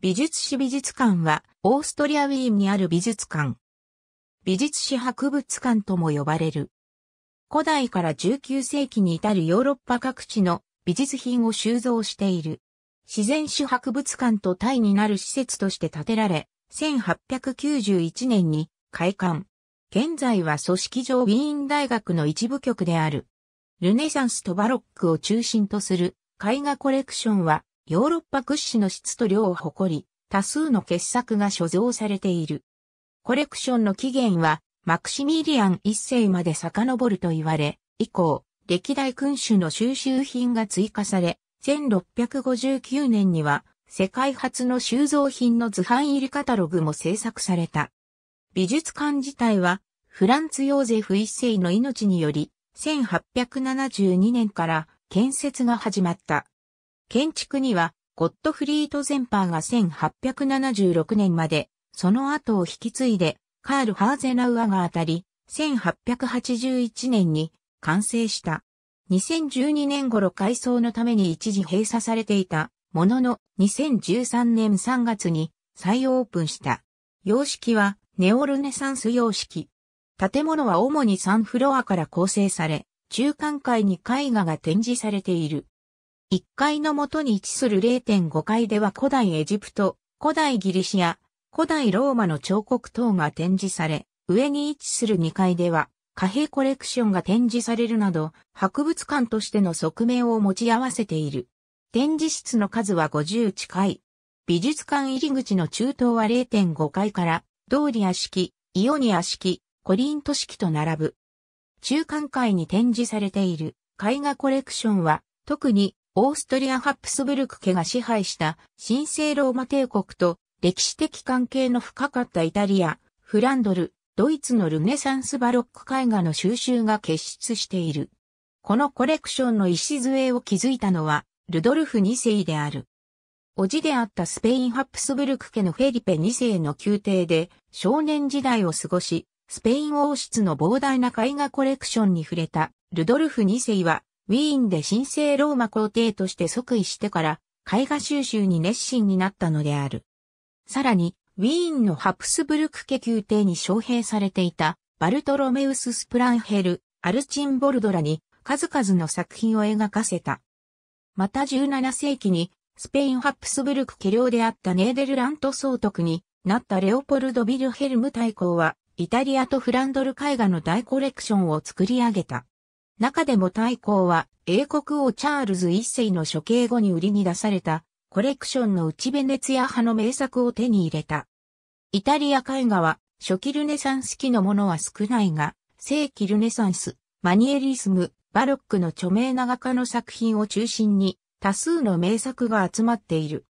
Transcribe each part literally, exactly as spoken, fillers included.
美術史美術館はオーストリアウィーンにある美術館。美術史博物館とも呼ばれる。古代からじゅうきゅうせいきに至るヨーロッパ各地の美術品を収蔵している。自然史博物館と対になる施設として建てられ、せんはっぴゃくきゅうじゅういちねんに開館。現在は組織上ウィーン大学の一部局である。ルネサンスとバロックを中心とする絵画コレクションは、ヨーロッパ屈指の質と量を誇り、多数の傑作が所蔵されている。コレクションの起源は、マクシミリアンいっせいまで遡ると言われ、以降、歴代君主の収集品が追加され、せんろっぴゃくごじゅうきゅうねんには、世界初の収蔵品の図版入りカタログも制作された。美術館自体は、フランツ・ヨーゼフいっせいの命により、せんはっぴゃくななじゅうにねんから建設が始まった。建築には、ゴットフリート・ゼンパーがせんはっぴゃくななじゅうろくねんまで、その後を引き継いで、カール・ハーゼナウアが当たり、せんはっぴゃくはちじゅういちねんに完成した。にせんじゅうにねん頃改装のために一時閉鎖されていたものの、にせんじゅうさんねんさんがつに再オープンした。様式はネオルネサンス様式。建物は主にさんフロアから構成され、中間階に絵画が展示されている。いっかいの元に位置する れいてんごかいでは古代エジプト、古代ギリシア、古代ローマの彫刻等が展示され、上に位置するにかいでは貨幣コレクションが展示されるなど、博物館としての側面を持ち合わせている。展示室の数はごじゅう近い。美術館入り口の中東は れいてんごかいから、ドーリア式、イオニア式、コリント式と並ぶ。中間階に展示されている絵画コレクションは、特にオーストリア・ハプスブルク家が支配した神聖ローマ帝国と歴史的関係の深かったイタリア、フランドル、ドイツのルネサンス・バロック絵画の収集が結出している。このコレクションの礎を築いたのはルドルフにせいである。叔父であったスペイン・ハプスブルク家のフェリペにせいの宮廷で少年時代を過ごし、スペイン王室の膨大な絵画コレクションに触れたルドルフにせいは、ウィーンで神聖ローマ皇帝として即位してから絵画収集に熱心になったのである。さらに、ウィーンのハプスブルク家宮廷に招聘されていたバルトロメウス・スプランヘル、アルチンボルドらに数々の作品を描かせた。またじゅうななせいきにスペインハプスブルク家領であったネーデルラント総督になったレオポルド・ヴィルヘルム大公はイタリアとフランドル絵画の大コレクションを作り上げた。中でも大公は英国王チャールズいっせいの処刑後に売りに出されたコレクションのうちベネツィア派の名作を手に入れた。イタリア絵画は初期ルネサンス期のものは少ないが、正期ルネサンス、マニエリスム、バロックの著名な画家の作品を中心に多数の名作が集まっている。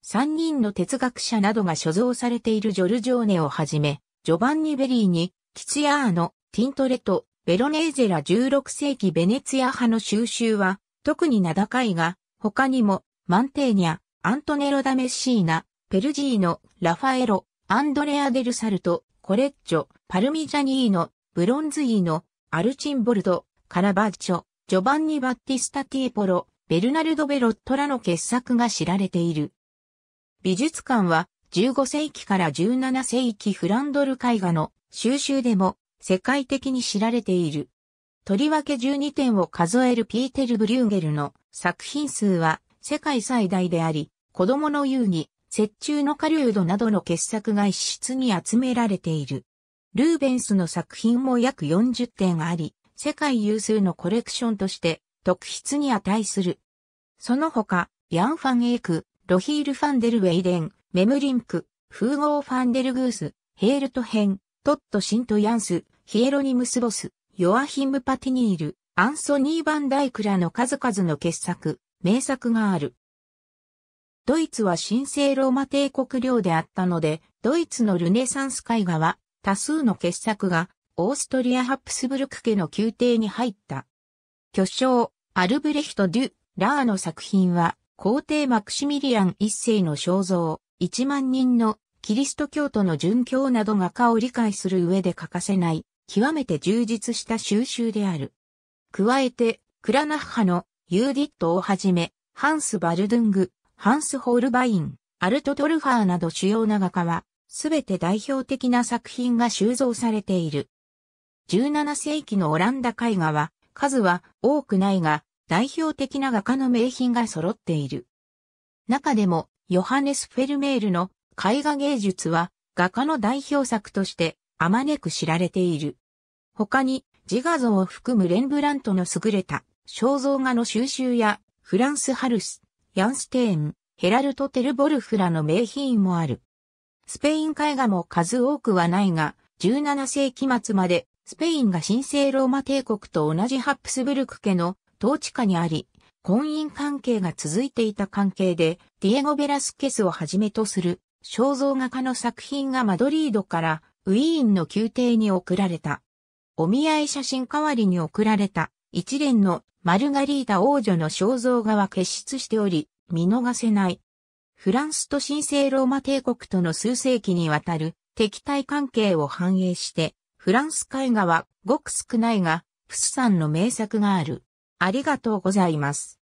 さんにんの哲学者などが所蔵されているジョルジョーネをはじめ、ジョバンニ・ベリーニ、ティツィアーノ、ティントレット、ベロネーゼらじゅうろくせいきベネツィア派の収集は、特に名高いが、他にも、マンテーニャ、アントネロ・ダ・メッシーナ、ペルジーノ、ラファエロ、アンドレア・デル・サルト、コレッジョ、パルミジャニーノ、ブロンズイーノ、アルチンボルド、カラバッチョ、ジョバンニ・バッティスタ・ティエポロ、ベルナルド・ベロットらの傑作が知られている。美術館はじゅうごせいきからじゅうななせいきフランドル絵画の収集でも世界的に知られている。とりわけじゅうにてんを数えるピーテル・ブリューゲルの作品数は世界最大であり、子供の遊戯、雪中の狩人などの傑作が一室に集められている。ルーベンスの作品も約よんじゅってんあり、世界有数のコレクションとして特筆に値する。その他、ヤン・ファン・エーク、ロヒール・ファンデル・ウェイデン、メムリンク、フーゴー・ファンデル・グース、ヘールトヘン、トット・シント・ヤンス、ヒエロニムス・ボス、ヨアヒム・パティニール、アンソニー・バンダイクらの数々の傑作。名作がある。ドイツは神聖ローマ帝国領であったので、ドイツのルネサンス絵画は多数の傑作がオーストリア・ハプスブルク家の宮廷に入った。巨匠、アルブレヒト・デュ・ラーの作品は皇帝マクシミリアンいっせいの肖像、いちまんにんのキリスト教徒の殉教など画家を理解する上で欠かせない、極めて充実した収集である。加えて、クラナッハのユーディットをはじめ、ハンス・バルドゥング、ハンス・ホールバイン、アルト・トルファーなど主要な画家は、すべて代表的な作品が収蔵されている。じゅうなな世紀のオランダ絵画は、数は多くないが、代表的な画家の名品が揃っている。中でも、ヨハネス・フェルメールの絵画芸術は、画家の代表作として、あまねく知られている。他に、自画像を含むレンブラントの優れた肖像画の収集や、フランス・ハルス、ヤンステーン、ヘラルト・テルボルフらの名品もある。スペイン絵画も数多くはないが、じゅうなな世紀末まで、スペインが神聖ローマ帝国と同じハプスブルク家の統治下にあり、婚姻関係が続いていた関係で、ディエゴ・ベラスケスをはじめとする肖像画家の作品がマドリードからウィーンの宮廷に送られた。お見合い写真代わりに送られた一連のマルガリータ王女の肖像画は傑出しており、見逃せない。フランスと神聖ローマ帝国との数世紀にわたる敵対関係を反映して、フランス絵画はごく少ないが、プスさんの名作がある。ありがとうございます。